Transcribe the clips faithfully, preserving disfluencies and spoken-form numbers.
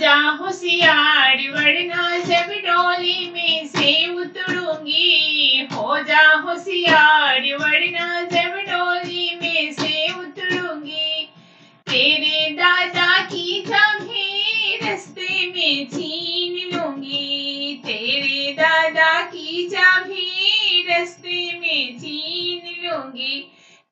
जा होशियार वरना सब डोली में से उतरूंगी। हो जा होशियार वरना सब डोली में से उतरूंगी। तेरे दादा की जगह रस्ते में छीन लूंगी। तेरे दादा की जगह रस्ते में छीन लूंगी।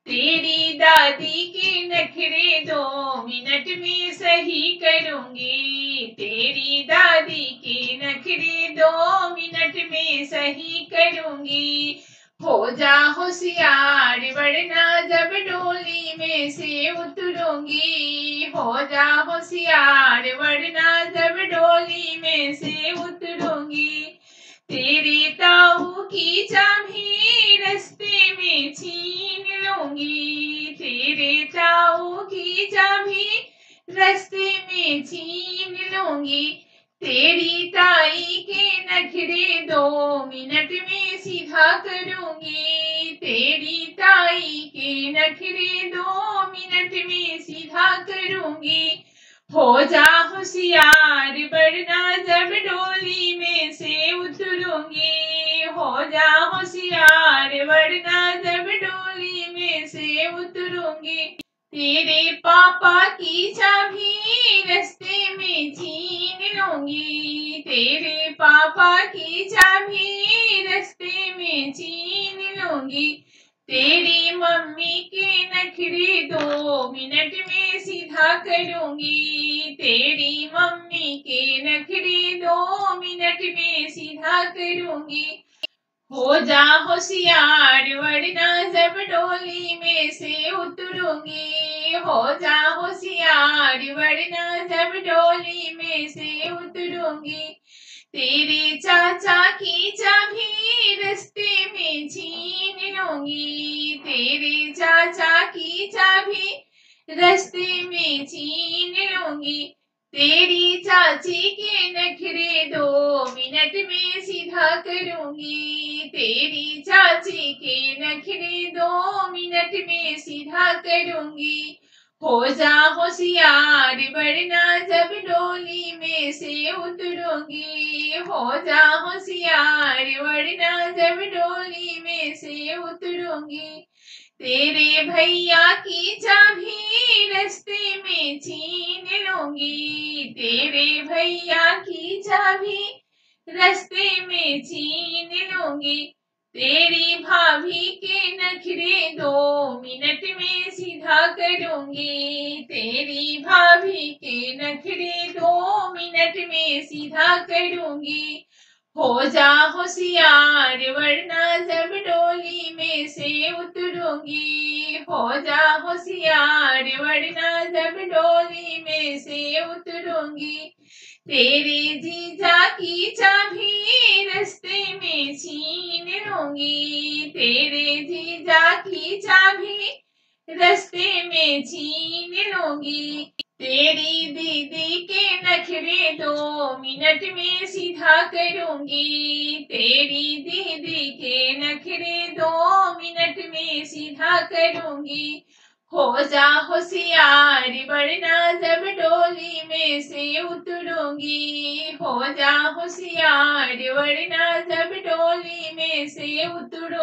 तेरी दादी के नखरे दो मिनट में सही करूंगी। तेरी दादी के नखरे दो मिनट में सही करूंगी। हो जा होशियार वरना जब डोली में से उतरूंगी। हो जा होशियार वरना जब डोली में से उतरूंगी। तेरे ताऊ की चाभी रस्ते में छीन लूंगी। तेरे ताऊ की चाभी रस्ते में छीन लूंगी। तेरी ताई के नखरे दो मिनट में सीधा करूंगी। तेरी ताई के नखरे दो मिनट में सीधा करूंगी। हो जा होशियार वरना जब डोली में से उतरूंगी। हो जा होशियार वरना जब डोली में से उतरूंगी। तेरे पापा की चाभी रस्ते में छीन लूंगी। तेरे पापा की चाभी रस्ते में छीन लूंगी। तेरी मम्मी के नखरे दो मिनट में सीधा करूंगी। तेरी मम्मी के नखरे दो मिनट में सीधा करूंगी। हो जा होशियार वरना जब डोली में से उतरूंगी। हो जा होशियार वरना जब डोली में से उतरूंगी। तेरे चाचा की चाभी रस्ते में छीन लूंगी। तेरे चाचा की चाभी रस्ते में छीन लूंगी। तेरी चाची के नखरे दो मिनट में सीधा करूंगी। तेरी चाची के नखरे दो मिनट में सीधा करूंगी। हो जा होशियार वरना जब डोली में से उतरूंगी। हो जा होशियार वरना जब डोली में से उतरूंगी। तेरे भैया की चाभी रस्ते में छीन लूंगी। तेरे भैया की चाभी रस्ते में छीन लूंगी। तेरी भाभी के नखरे दो मिनट में सीधा करूंगी। तेरी भाभी के नखरे दो मिनट में सीधा करूंगी। हो जा होशियार वरना जब डोली में से उतरूंगी। हो जा होशियार वरना जब डोली में से उतरूंगी। तेरे जीजा की चाभी रस्ते में छीन लूंगी। तेरे जीजा की चाभी रस्ते में छीन लूंगी। तेरी दीदी के नखरे दो मिनट में सीधा करूंगी। तेरी दीदी के नखरे दो मिनट में सीधा करूंगी। हो जा होशियार वरना जब डोली में से उतरूंगी। हो जा होशियार वरना जब डोली में से उतरूंगी।